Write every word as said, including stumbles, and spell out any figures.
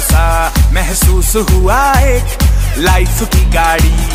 सा महसूस हुआ एक लाइफ की गाड़ी